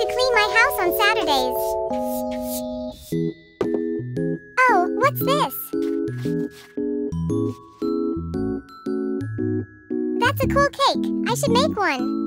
to clean my house on Saturdays. Oh, what's this? That's a cool cake. I should make one.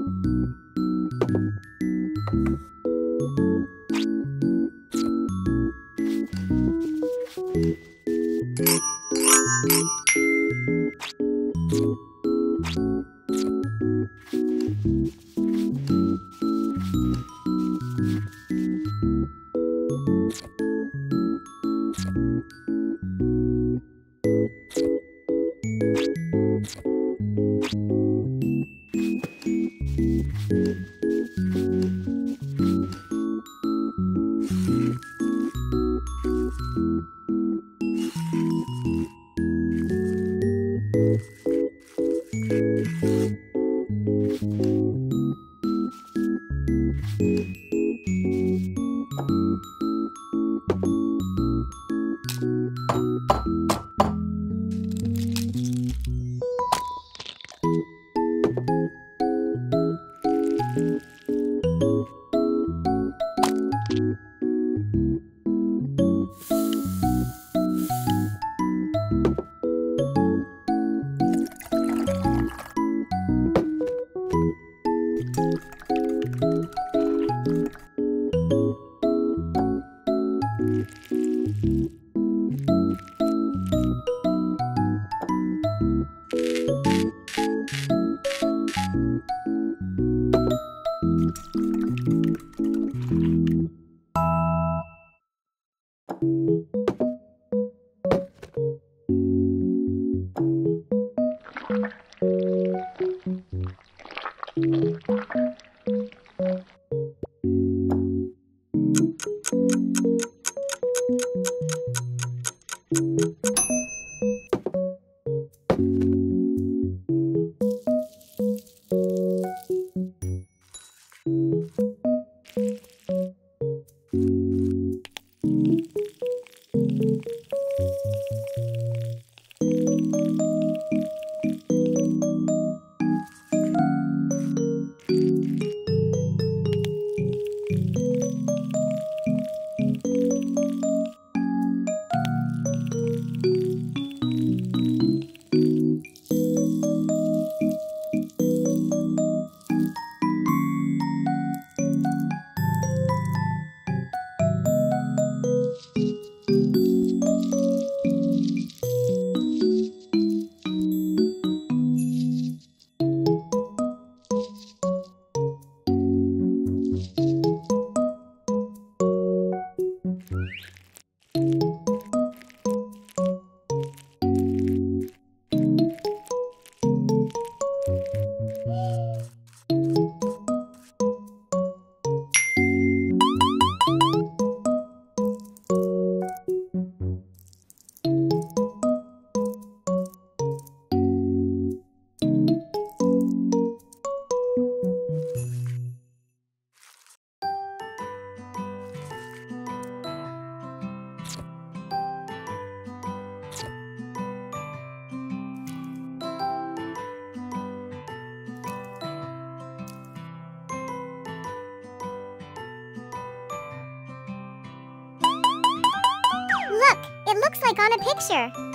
Look, it looks like on a picture.